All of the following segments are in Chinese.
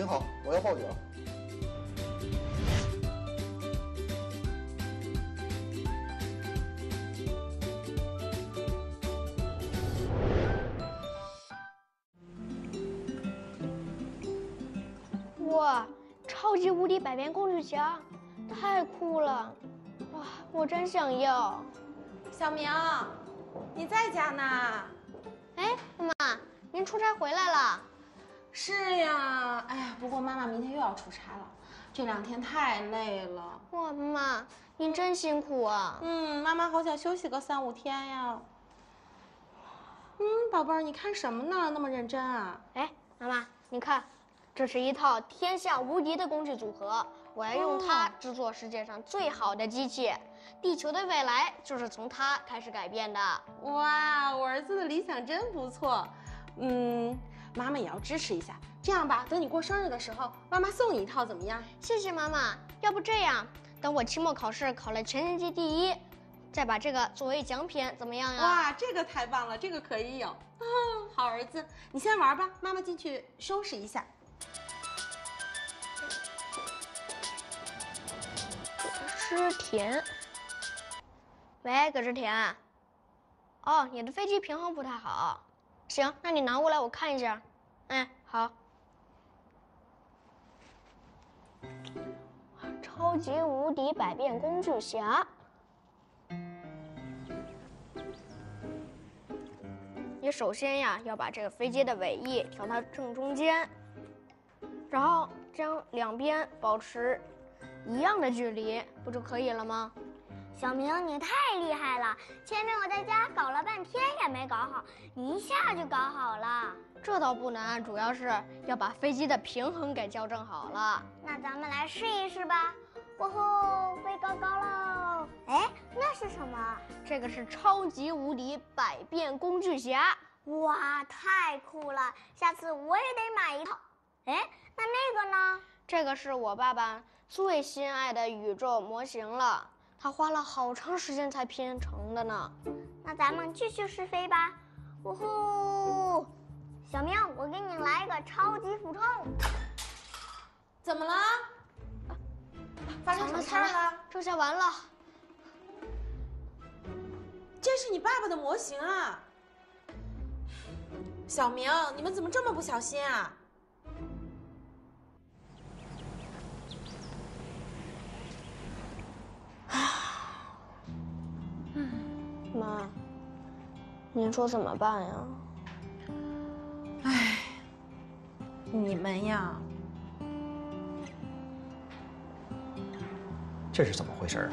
挺好，我要报警。哇，超级无敌百变工具箱，太酷了！哇，我真想要。小明，你在家呢？哎，妈，您出差回来了。 是呀，哎呀，不过妈妈明天又要出差了，这2天太累了。哇，妈，您真辛苦啊。嗯，妈妈好想休息个3-5天呀。嗯，宝贝儿，你看什么呢？那么认真啊？哎，妈妈，你看，这是一套天下无敌的工具组合，我要用它制作世界上最好的机器。地球的未来就是从它开始改变的。哇，我儿子的理想真不错。嗯。 妈妈也要支持一下，这样吧，等你过生日的时候，妈妈送你一套怎么样？谢谢妈妈。要不这样，等我期末考试考了全年级第1，再把这个作为奖品，怎么样呀？哇，这个太棒了，这个可以有。啊，好儿子，你先玩吧，妈妈进去收拾一下。之田，喂，葛之田。哦，你的飞机平衡不太好。 行，那你拿过来我看一下。哎，好。超级无敌百变工具侠，你首先呀要把这个飞机的尾翼调到正中间，然后将两边保持一样的距离，不就可以了吗？ 小明，你太厉害了！前面我在家搞了半天也没搞好，你一下就搞好了。这倒不难，主要是要把飞机的平衡给校正好了。那咱们来试一试吧。哇吼，飞高高喽！哎，那是什么？这个是超级无敌百变工具侠。哇，太酷了！下次我也得买一套。哎，那个呢？这个是我爸爸最心爱的宇宙模型了。 他花了好长时间才拼成的呢，那咱们继续试飞吧。呜呼，小明，我给你来一个超级俯冲。怎么了？发生什么事儿了？这下完了。这是你爸爸的模型啊！小明，你们怎么这么不小心啊？ 妈，您说怎么办呀？哎，你们呀，这是怎么回事啊？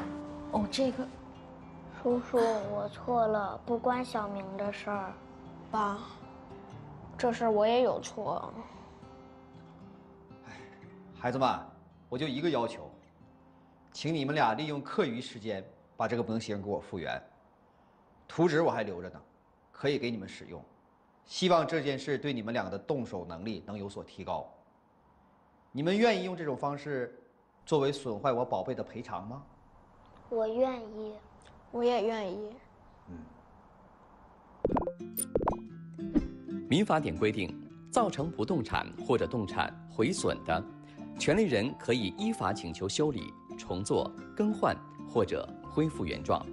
哦，这个，叔叔，我错了，不关小明的事儿。爸，这事我也有错。哎，孩子们，我就一个要求，请你们俩利用课余时间把这个模型给我复原。 图纸我还留着呢，可以给你们使用。希望这件事对你们两个的动手能力能有所提高。你们愿意用这种方式作为损坏我宝贝的赔偿吗？我愿意，我也愿意。嗯。民法典规定，造成不动产或者动产毁损的，权利人可以依法请求修理、重做、更换或者恢复原状。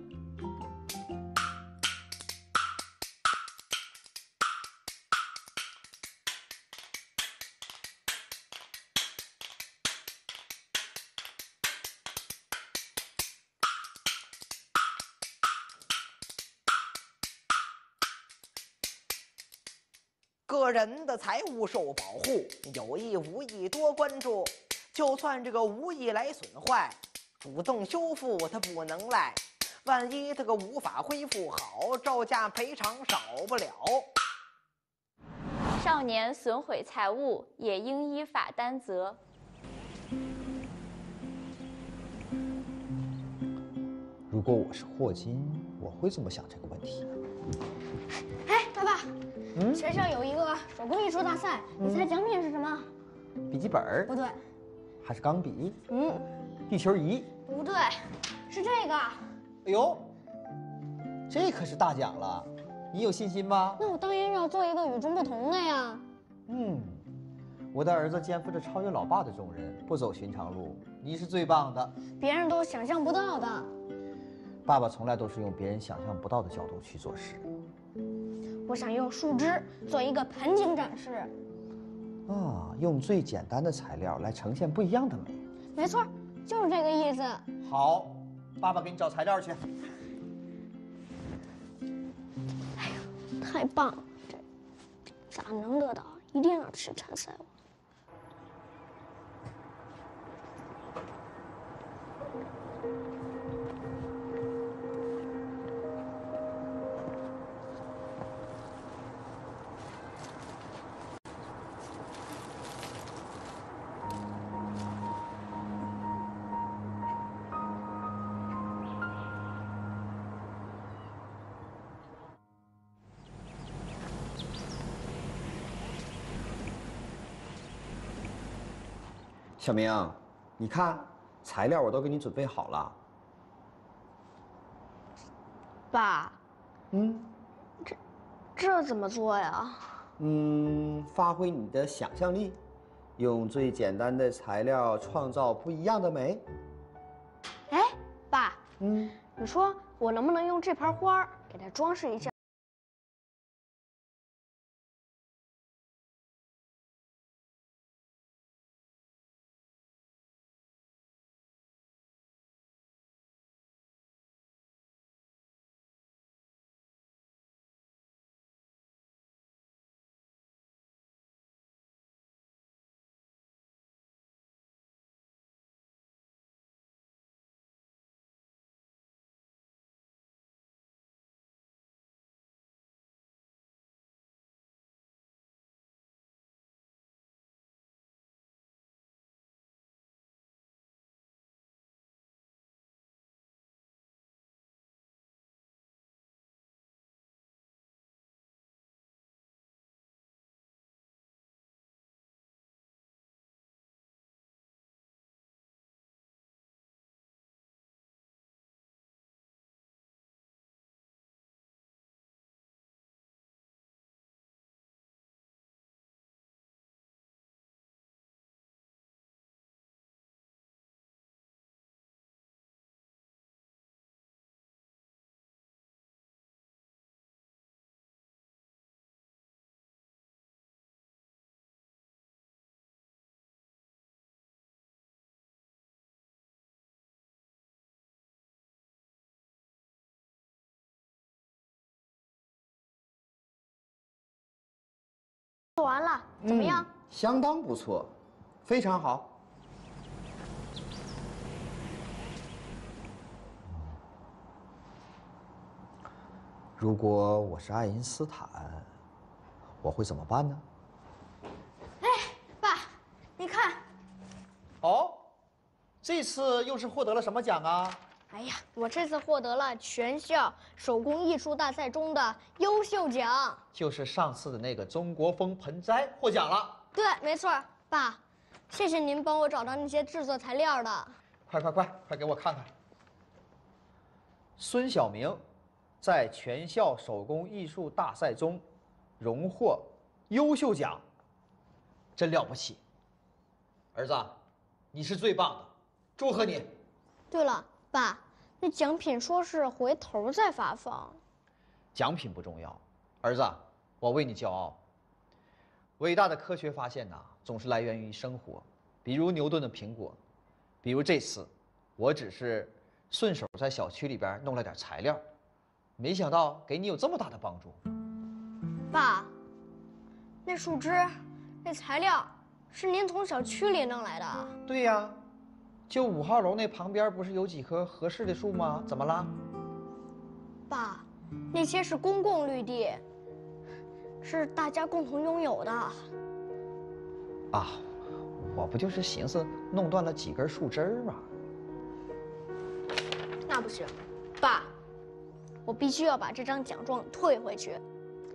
个人的财物受保护，有意无意多关注。就算这个无意来损坏，主动修复它不能赖。万一这个无法恢复好，照价赔偿少不了。少年损毁财物，也应依法担责。如果我是霍金，我会这么想这个问题。哎，爸爸。 学校有一个手工艺术大赛，你猜奖品是什么？笔记本？不对，还是钢笔？嗯，地球仪？不对，是这个。哎呦，这可是大奖了，你有信心吗？那我当然要做一个与众不同的呀。嗯，我的儿子肩负着超越老爸的重任，不走寻常路。你是最棒的，别人都想象不到的。爸爸从来都是用别人想象不到的角度去做事。我想用树枝做一个盆景展示。啊，用最简单的材料来呈现不一样的美。没错，就是这个意思。好，爸爸给你找材料去。哎呀，太棒了！这咋能得到？一定要吃馋死我！ 小明，你看，材料我都给你准备好了。爸，这怎么做呀？发挥你的想象力，用最简单的材料创造不一样的美。哎，爸，你说我能不能用这盘花给它装饰一下？ 做完了，怎么样？相当不错，非常好。如果我是爱因斯坦，我会怎么办呢？哎，爸，你看。哦，这次又是获得了什么奖啊？哎呀，我这次获得了全校手工艺术大赛中的优秀奖。 就是上次的那个中国风盆栽获奖了。对，没错，爸，谢谢您帮我找到那些制作材料的。快给我看看。孙晓明在全校手工艺术大赛中荣获优秀奖，真了不起。儿子，你是最棒的，祝贺你。对了，爸，那奖品说是回头再发放。奖品不重要，儿子。 我为你骄傲。伟大的科学发现呐，总是来源于生活，比如牛顿的苹果，比如这次，我只是顺手在小区里边弄了点材料，没想到给你有这么大的帮助。爸，那树枝、那材料是您从小区里弄来的？对呀，就5号楼那旁边不是有几棵合适的树吗？怎么啦？爸，那些是公共绿地。 是大家共同拥有的。啊，我不就是寻思弄断了几根树枝儿吗？那不行，爸，我必须要把这张奖状退回去。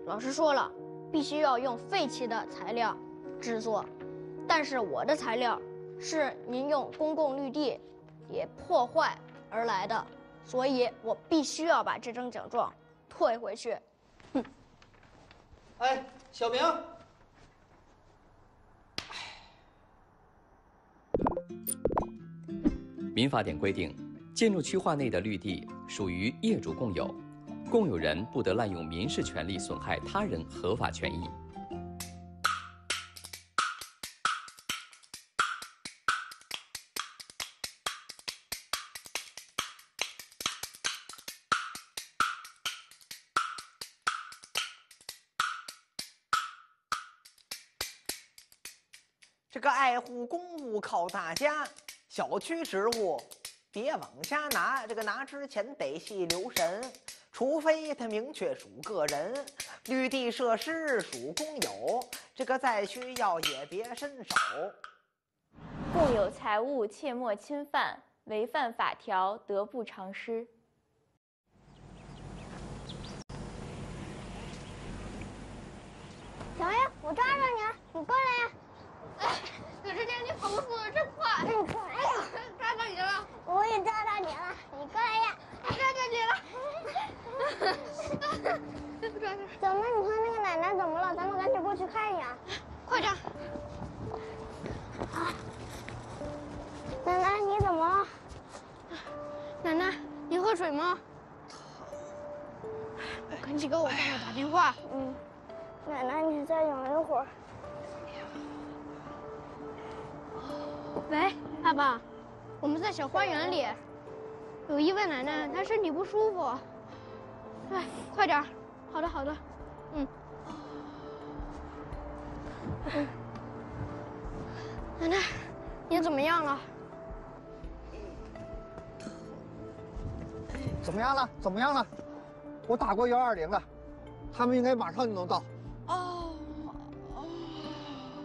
老师说了，必须要用废弃的材料制作，但是我的材料是您用公共绿地也破坏而来的，所以我必须要把这张奖状退回去。 哎，小明。哎，民法典规定，建筑区划内的绿地属于业主共有，共有人不得滥用民事权利损害他人合法权益。这个爱护公物靠大家，小区植物别往下拿。这个拿之前得细留神，除非它明确属个人。绿地设施属公有，这个再需要也别伸手。共有财物切莫侵犯，违反法条得不偿失。 小花园里有一位奶奶，她身体不舒服。哎，快点！好的，好的。奶奶，你怎么样了？怎么样了？怎么样了？我打过120了，他们应该马上就能到。哦。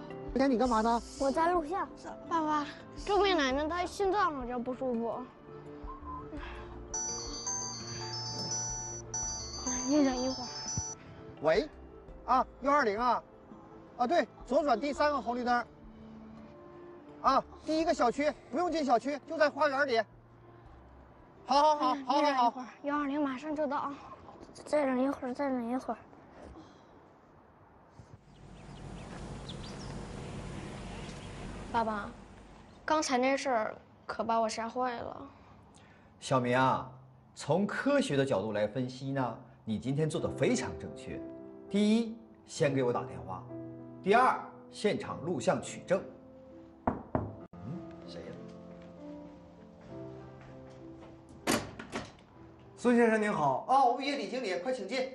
今天你干嘛呢？我在录像。爸爸。 这位奶奶她心脏好像不舒服，你等一会儿。喂，啊，120啊，啊对，左转第3个红绿灯。啊，第1个小区不用进小区，就在花园里。好，120马上就到啊，再等一会儿。 爸爸。 刚才那事儿可把我吓坏了，小明啊，从科学的角度来分析呢，你今天做的非常正确。第一，先给我打电话；第二，现场录像取证。谁呀？孙先生您好，啊，物业李经理，快请进。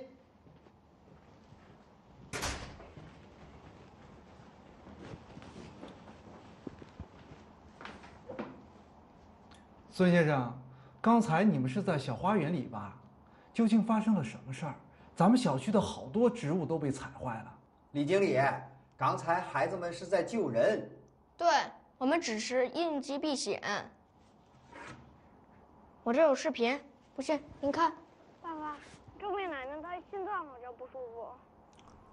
孙先生，刚才你们是在小花园里吧？究竟发生了什么事儿？咱们小区的好多植物都被踩坏了。李经理，刚才孩子们是在救人。对，我们只是应急避险。我这有视频，不信您看。爸爸，这位奶奶她心脏好像不舒服。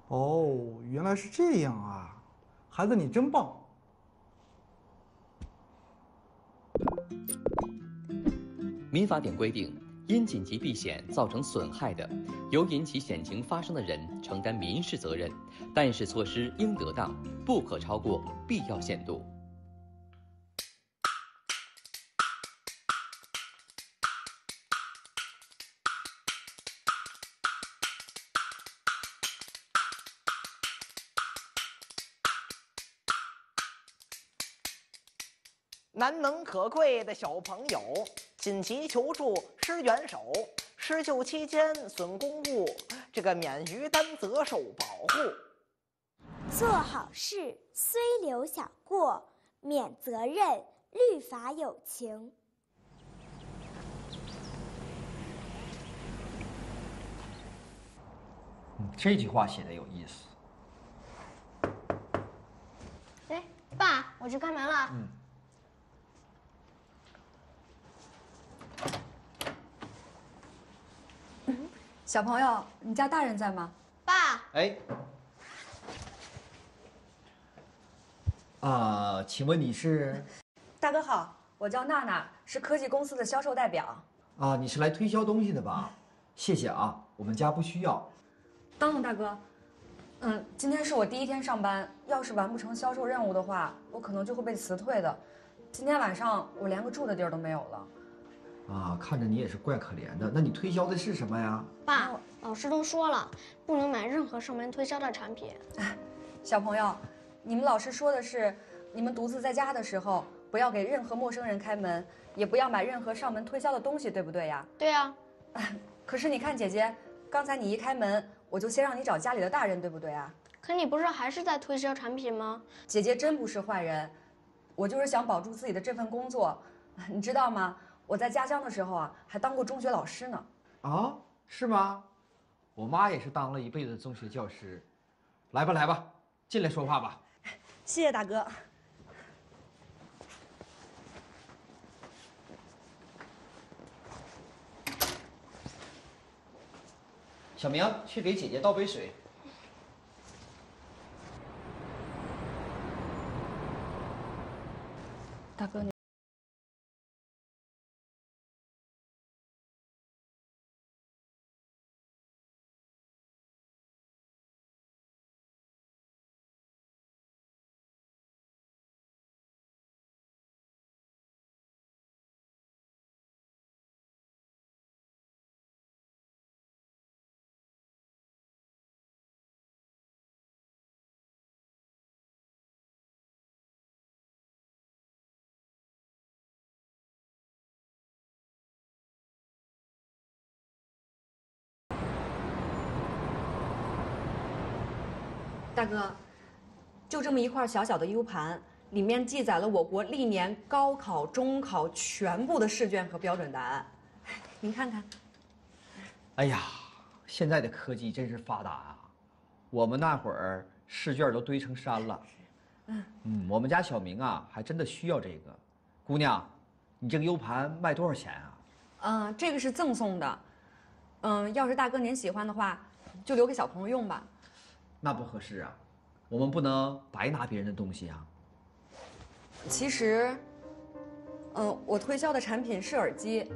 哦，原来是这样啊！孩子，你真棒。 民法典规定，因紧急避险造成损害的，由引起险情发生的人承担民事责任，但是措施应得当，不可超过必要限度。难能可贵的小朋友。 紧急求助施援手，施救期间损公物，这个免于担责受保护。做好事虽留小过，免责任律法有情。这句话写的有意思。哎，爸，我去开门了。小朋友，你家大人在吗？爸。哎。啊，请问你是？大哥好，我叫娜娜，是科技公司的销售代表。啊，你是来推销东西的吧？谢谢啊，我们家不需要。等等，大哥，今天是我第1天上班，要是完不成销售任务的话，我可能就会被辞退的。今天晚上我连个住的地儿都没有了。啊，看着你也是怪可怜的。那你推销的是什么呀？爸，老师都说了，不能买任何上门推销的产品。哎，小朋友，你们老师说的是，你们独自在家的时候，不要给任何陌生人开门，也不要买任何上门推销的东西，对不对呀？对呀。可是你看，姐姐，刚才你一开门，我就先让你找家里的大人，对不对啊？ 可你不是还是在推销产品吗？姐姐真不是坏人，我就是想保住自己的这份工作，你知道吗？我在家乡的时候啊，还当过中学老师呢。啊，是吗？我妈也是当了一辈子中学教师。来吧，来吧，进来说话吧。谢谢大哥。小明，去给姐姐倒杯水。 大哥，你大哥，就这么一块小小的 U 盘，里面记载了我国历年高考、中考全部的试卷和标准答案。您看看。哎呀，现在的科技真是发达啊！我们那会儿试卷都堆成山了。我们家小明啊，还真的需要这个。姑娘，你这个 U 盘卖多少钱啊？这个是赠送的。要是大哥您喜欢的话，就留给小朋友用吧。 那不合适啊，我们不能白拿别人的东西啊。其实，我推销的产品是耳机，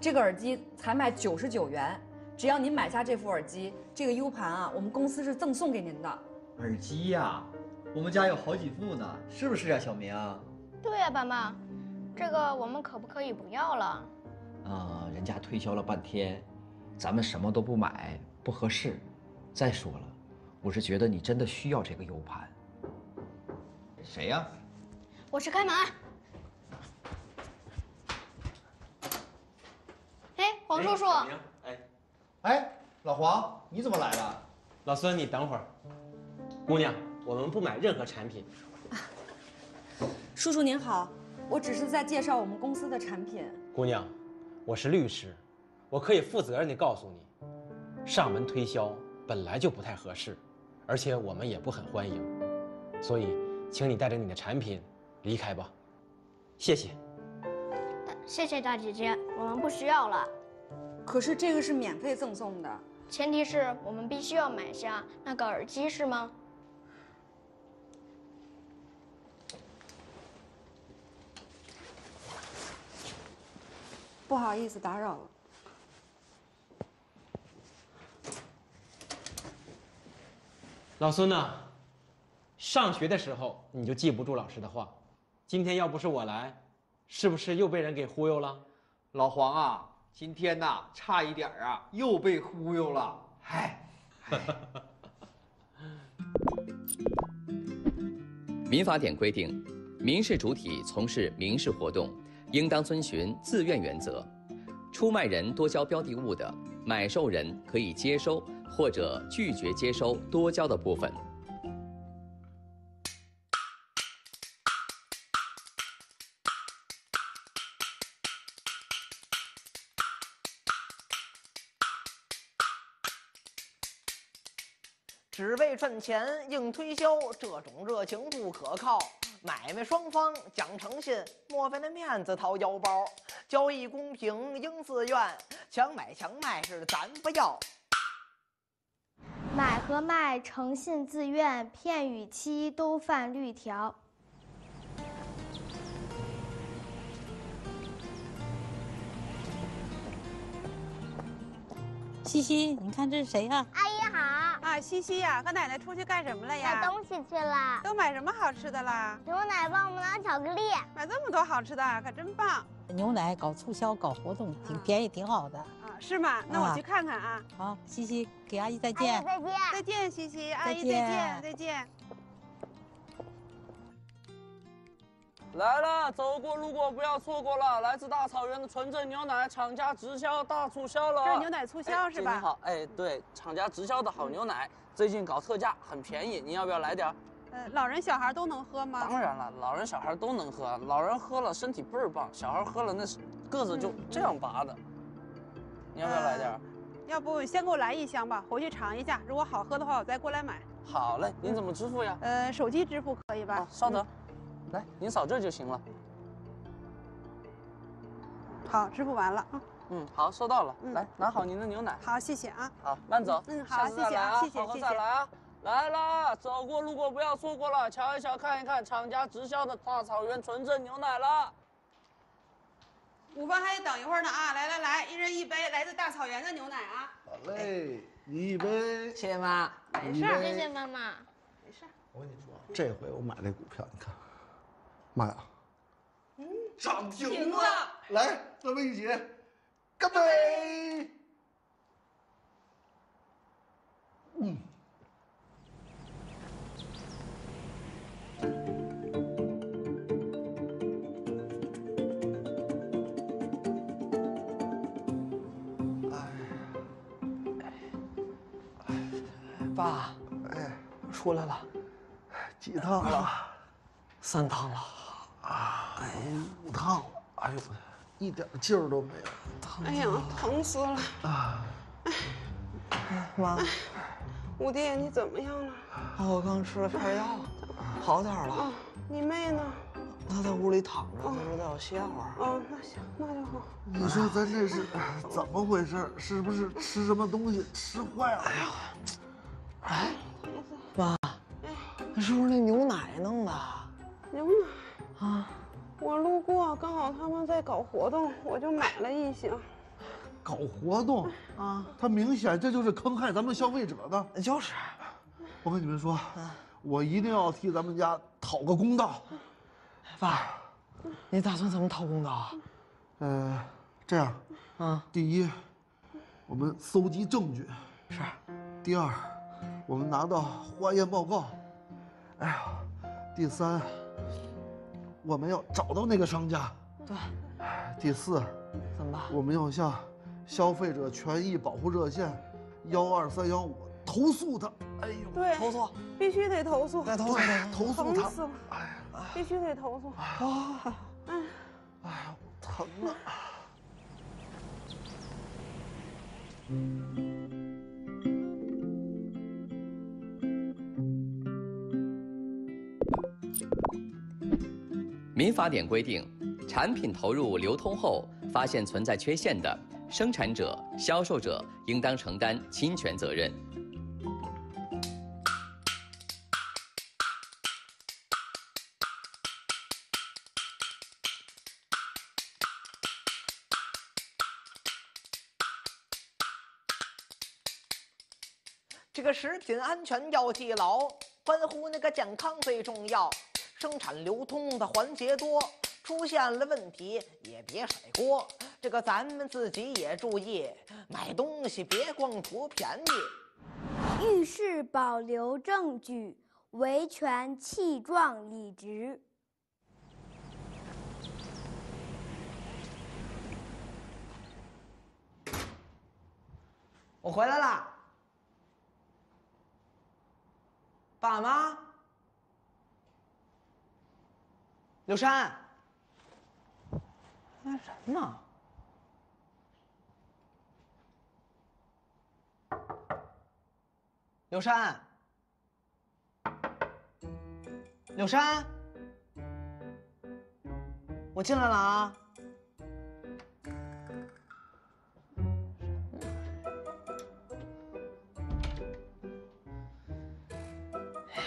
这个耳机才卖99元，只要您买下这副耳机，这个 U 盘啊，我们公司是赠送给您的。耳机呀，我们家有好几副呢，是不是啊，小明？对呀，爸妈，这个我们可不可以不要了？啊，人家推销了半天，咱们什么都不买，不合适。再说了。 我是觉得你真的需要这个 U 盘。谁呀？我是开门。哎，黄叔叔。哎，老黄，你怎么来了？老孙，你等会儿。姑娘，我们不买任何产品。叔叔您好，我只是在介绍我们公司的产品。姑娘，我是律师，我可以负责任地告诉你，上门推销本来就不太合适。 而且我们也不很欢迎，所以，请你带着你的产品离开吧，谢谢。谢谢大姐姐，我们不需要了。可是这个是免费赠送的，前提是我们必须要买下那个耳机，是吗？不好意思，打扰了。 老孙呐，上学的时候你就记不住老师的话，今天要不是我来，是不是又被人给忽悠了？老黄啊，今天呐，差一点啊，又被忽悠了。嗨，民法典规定，民事主体从事民事活动，应当遵循自愿原则。出卖人多交标的物的，买受人可以接收。 或者拒绝接收多交的部分。只为赚钱硬推销，这种热情不可靠。买卖双方讲诚信，莫非那面子掏腰包。交易公平应自愿，强买强卖是咱不要。 买和卖，诚信自愿，骗与欺都犯律条。西西，你看这是谁呀？阿姨好。阿西西呀、和奶奶出去干什么了呀？买东西去了。都买什么好吃的啦？牛奶、棒棒糖、巧克力。买这么多好吃的，可真棒！牛奶搞促销、搞活动，挺便宜，挺好的。啊，是吗？那我去看看啊。好，西西，给阿姨再见。阿姨再见。再见，西西，阿姨再见，再见。来了，走过路过不要错过了！来自大草原的纯正牛奶，厂家直销大促销了。这是牛奶促销是吧？你好，哎，对，厂家直销的好牛奶，最近搞特价，很便宜，您要不要来点？老人小孩都能喝吗？当然了，老人小孩都能喝，老人喝了身体倍儿棒，小孩喝了那个子就这样拔的。你要不要来点？要不先给我来一箱吧，回去尝一下，如果好喝的话，我再过来买。好嘞，您怎么支付呀？手机支付可以吧？啊，稍等。来，您扫这就行了。好，支付完了啊。嗯，好，收到了。来，拿好您的牛奶。好，谢谢啊。好，慢走。嗯，好，谢谢啊，谢谢，谢谢。再来啊！来啦，走过路过不要错过了，瞧一瞧，看一看，厂家直销的大草原纯正牛奶了。午饭还得等一会儿呢啊！来来来，一人一杯来自大草原的牛奶啊。好嘞，你一杯。谢谢妈。没事，谢谢妈妈。没事。我跟你说，这回我买那股票，你看。 妈呀！嗯，涨停了！来，咱们一起干杯！嗯。爸，哎，出来了，几趟了？3趟了。 啊！哎呀，5趟了！哎呦，一点劲儿都没有，疼！哎呀，疼死了！啊！哎，妈，五弟，你怎么样了？啊，我刚吃了片药，好点了。啊，你妹呢？她在屋里躺着，她说让我歇会儿。哦，那行，那就好。你说咱这是怎么回事？是不是吃什么东西吃坏了？哎呀，哎，妈，那是不是那牛奶弄的？牛奶。 啊！我路过，刚好他们在搞活动，我就买了一箱。搞活动啊！他明显这就是坑害咱们消费者的。就是，我跟你们说，我一定要替咱们家讨个公道。爸，你打算怎么讨公道啊？这样，啊，第一，我们搜集证据，是；第二，我们拿到化验报告。哎呀，第三。 我们要找到那个商家。对。第四，怎么办？我们要向消费者权益保护热线12315投诉他。哎呦，对，投诉，必须得投诉。得投诉，投诉他。哎呀，必须得投诉。啊，哎，哎呀，疼啊！民法典规定，产品投入流通后发现存在缺陷的，生产者、销售者应当承担侵权责任。这个食品安全要记牢，关乎那个健康最重要。 生产流通的环节多，出现了问题也别甩锅。这个咱们自己也注意，买东西别光图便宜。遇事保留证据，维权气壮理直。我回来啦，爸妈。 柳山，那人呢？柳山，柳山，我进来了啊！哎呀！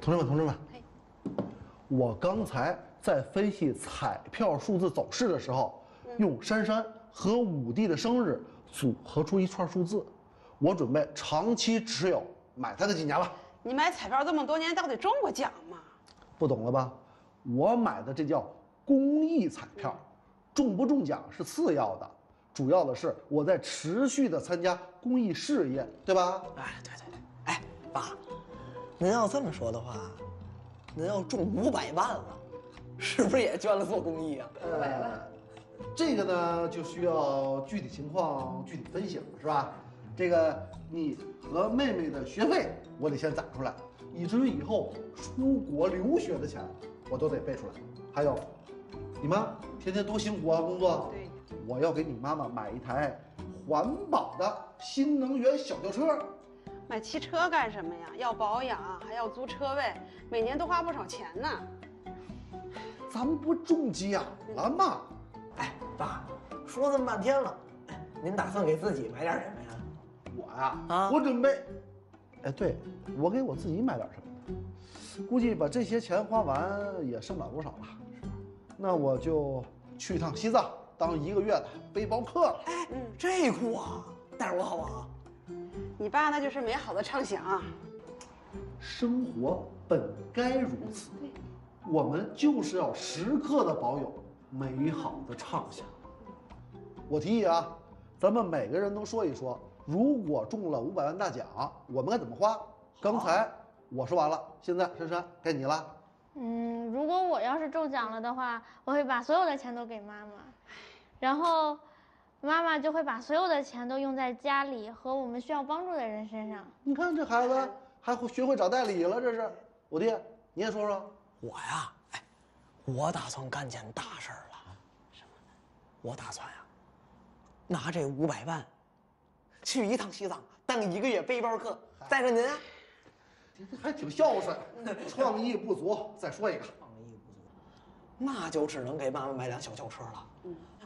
同志们，我刚才在分析彩票数字走势的时候，用珊珊和五弟的生日组合出一串数字，我准备长期持有，买它个几年了。你买彩票这么多年，到底中过奖吗？不懂了吧？我买的这叫公益彩票，中不中奖是次要的，主要的是我在持续的参加公益事业，对吧？哎，对，哎，爸，您要这么说的话，您要中500万了，是不是也捐了做公益啊？500万。这个呢，就需要具体情况具体分析了，是吧？这个你和妹妹的学费，我得先攒出来，以至于以后出国留学的钱，我都得备出来。还有，你妈天天多辛苦啊，工作。对。我要给你妈妈买一台环保的新能源小轿车。买汽车干什么呀？要保养，还要租车位，每年都花不少钱呢。咱们不中奖了吗？哎，爸，说这么半天了，您打算给自己买点什么呀？我呀，我准备，哎，对，我给我自己买点什么？估计把这些钱花完也剩不了多少了。是，那我就去一趟西藏，当1个月的背包客了。哎，这酷啊！带着我好不好？你爸那就是美好的畅想。生活本该如此，我们就是要时刻的保有美好的畅想。我提议啊，咱们每个人都说一说，如果中了500万大奖，我们该怎么花？刚才我说完了，现在珊珊该你了。如果我要是中奖了的话，我会把所有的钱都给妈妈，然后妈妈就会把所有的钱都用在家里和我们需要帮助的人身上。你看这孩子还会学会找代理了，这是。我爹，你也说说。我呀，我打算干件大事儿了。什么？我打算呀，拿这500万，去一趟西藏，当1个月背包客，带着您啊。还挺孝顺，创意不足。再说一个，创意不足，那就只能给妈妈买辆小轿车了。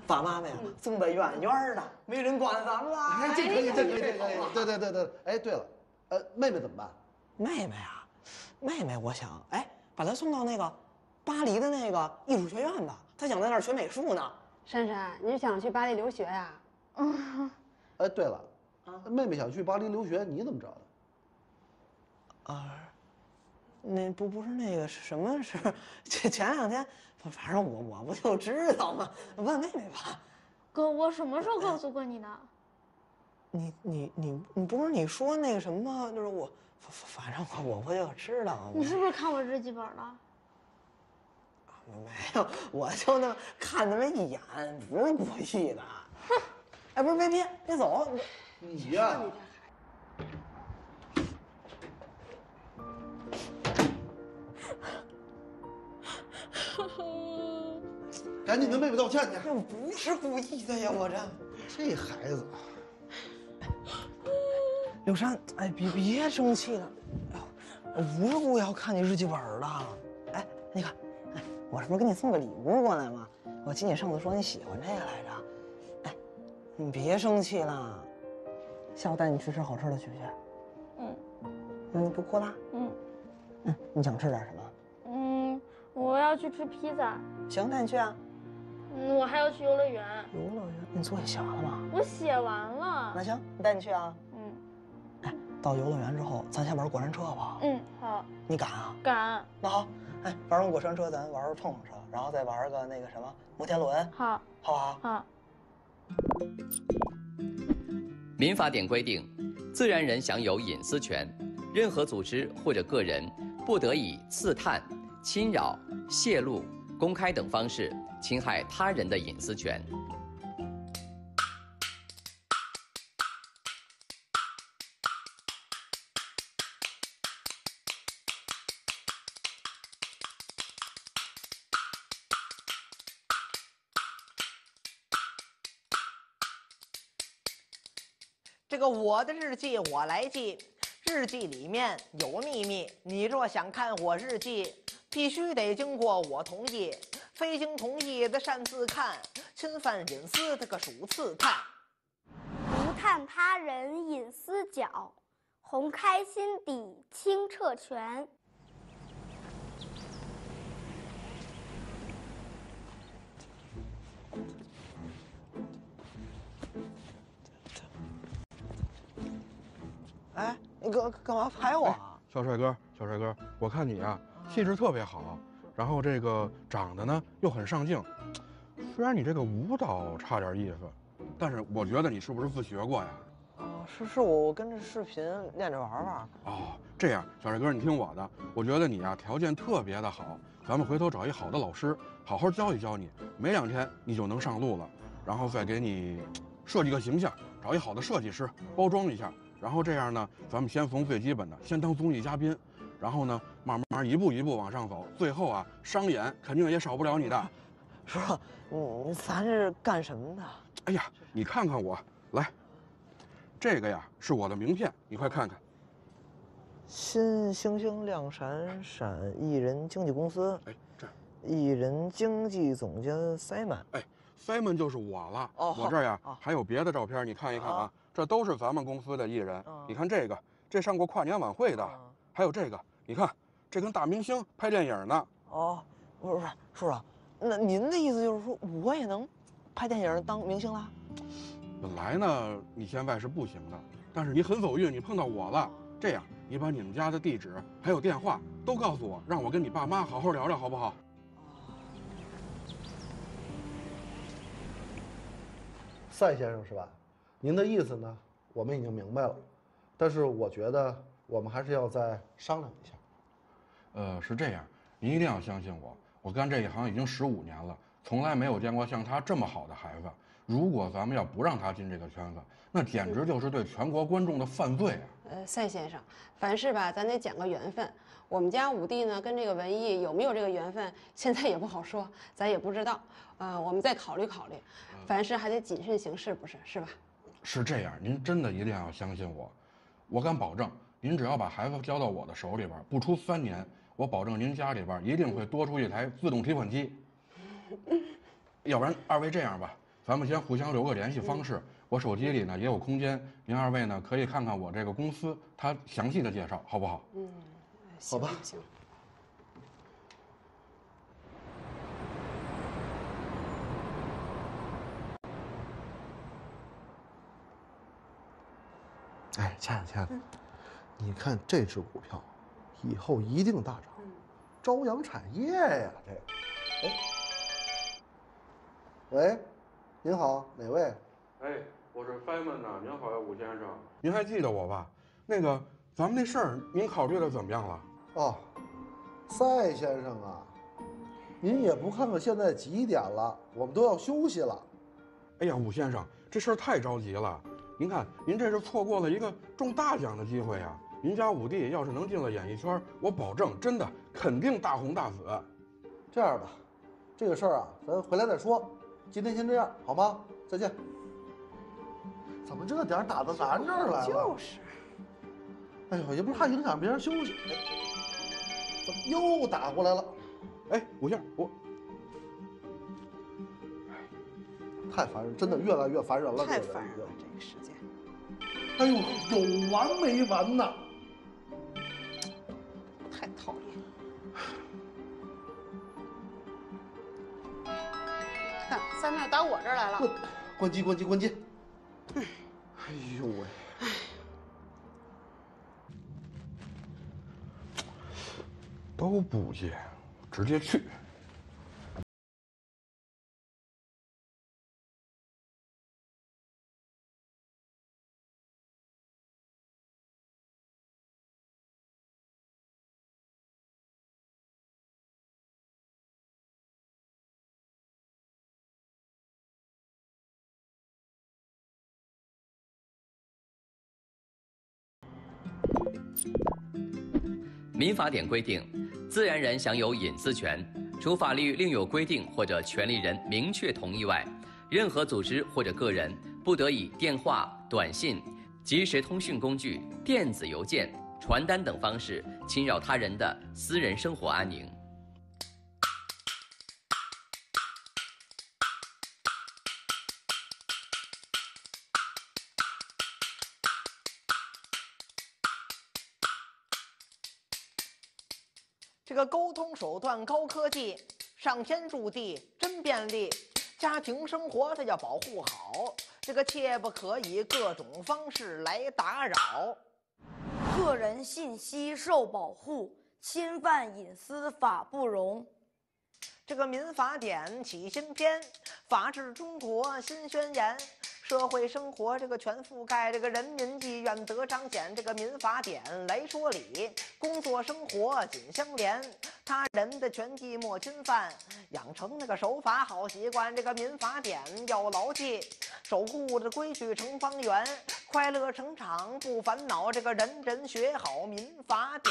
把妈妈呀送得远远的，没人管咱们了。哎，这可以，这可以。对。哎，对了，妹妹怎么办？妹妹，我想，把她送到那个巴黎的那个艺术学院吧，他想在那儿学美术呢。珊珊，你是想去巴黎留学呀？哎，对了，妹妹想去巴黎留学，你怎么知道的？那不是那个什么事？这前2天，反正我不就知道吗？问妹妹吧。哥，我什么时候告诉过你的？你不是你说那个什么吗？就是我，反正我不就知道。你是不是看我日记本了？没有，我就那么看他们一眼，不是故意的。哼！哎，不是，别走！你呀，赶紧跟妹妹道歉去！这不是故意的呀，我这孩子。柳珊，别生气了，我不是故意要看你日记本的。哎，你看。我是不是给你送个礼物过来吗？我记得你上次说你喜欢这个来着。哎，你别生气了，下午带你去吃好吃的去不去？那你不哭啦？你想吃点什么？我要去吃披萨。行，带你去啊。我还要去游乐园。游乐园？你作业写完了吗？我写完了。那行，你带你去啊。到游乐园之后，咱先玩过山车吧。好。你敢啊？敢。那好。玩完过山车，咱玩玩碰碰车，然后再玩个那个什么摩天轮，好不好？民法典规定，自然人享有隐私权，任何组织或者个人不得以刺探、侵扰、泄露、公开等方式侵害他人的隐私权。这个我的日记我来记，日记里面有秘密，你若想看我日记，必须得经过我同意，非经同意的擅自看，侵犯隐私这个属刺探。不探他人隐私角，宏开心底清澈泉。哎，你干嘛拍我啊？小帅哥，我看你啊，气质特别好，然后这个长得呢又很上镜。虽然你这个舞蹈差点意思，但是我觉得你是不是自学过呀？啊，是，我跟着视频练着玩玩。哦，这样，小帅哥，你听我的，我觉得你啊条件特别的好，咱们回头找一好的老师，好好教一教你，没两天你就能上路了，然后再给你设计个形象。 找一好的设计师包装一下，然后这样呢，咱们先从最基本的，先当综艺嘉宾，然后呢，慢慢一步一步往上走，最后啊，商演肯定也少不了你的。叔，咱这是干什么的？哎呀，你看看我，来，这个呀是我的名片，你快看看。新星星亮闪闪，艺人经纪公司。哎，这。艺人经纪总监 Simon。哎。 Simon 就是我了，我这儿呀还有别的照片，你看一看啊，这都是咱们公司的艺人。你看这个，这上过跨年晚会的，还有这个，你看这跟大明星拍电影呢。哦，不是，叔叔，那您的意思就是说我也能拍电影当明星啦？本来呢，你现在是不行的，但是你很走运，你碰到我了。这样，你把你们家的地址还有电话都告诉我，让我跟你爸妈好好聊聊，好不好？ 赛先生是吧？您的意思呢？我们已经明白了，但是我觉得我们还是要再商量一下。是这样，您一定要相信我，我干这一行已经15年了，从来没有见过像他这么好的孩子。如果咱们要不让他进这个圈子，那简直就是对全国观众的犯罪啊！赛先生，凡事吧，咱得讲个缘分。我们家五弟呢，跟这个文艺有没有这个缘分，现在也不好说，咱也不知道。我们再考虑考虑。 凡事还得谨慎行事，不是是吧？是这样，您真的一定要相信我，我敢保证，您只要把孩子交到我的手里边，不出3年，我保证您家里边一定会多出一台自动提款机。要不然，二位这样吧，咱们先互相留个联系方式，我手机里呢也有空间，您二位呢可以看看我这个公司它详细的介绍，好不好？嗯，好吧，行。 哎，亲爱的，你看这只股票，以后一定大涨，朝阳产业呀，这个。哎，喂，您好，哪位？哎，我是 Simon 呐，您好呀，伍先生，您还记得我吧？那个，咱们那事儿您考虑的怎么样了？哦，赛先生啊，您也不看看现在几点了，我们都要休息了。哎呀，伍先生，这事儿太着急了。 您看，您这是错过了一个中大奖的机会呀！您家五弟要是能进了演艺圈，我保证，真的肯定大红大紫。这样吧，这个事儿啊，咱回来再说。今天先这样，好吗？再见。怎么这点打到咱这儿来了？就是。哎呦，也不怕影响别人休息。怎么又打过来了？哎，五仙，我。 太烦人，真的越来越烦人了。太烦人了，这个时间。哎呦，有完没完呐！太讨厌了。看，3妹打我这儿来了。关机。哎呦喂！都不接，直接去。 民法典规定，自然人享有隐私权，除法律另有规定或者权利人明确同意外，任何组织或者个人不得以电话、短信、即时通讯工具、电子邮件、传单等方式侵扰他人的私人生活安宁。 这个沟通手段高科技，上天入地真便利，家庭生活它要保护好，这个切不可以各种方式来打扰。个人信息受保护，侵犯隐私法不容。这个民法典起新篇，法治中国新宣言。 社会生活这个全覆盖，这个人民意愿得彰显。这个民法典来说理，工作生活紧相连，他人的权益莫侵犯，养成那个守法好习惯。这个民法典要牢记，守护着规矩成方圆，快乐成长不烦恼。这个人人学好民法典。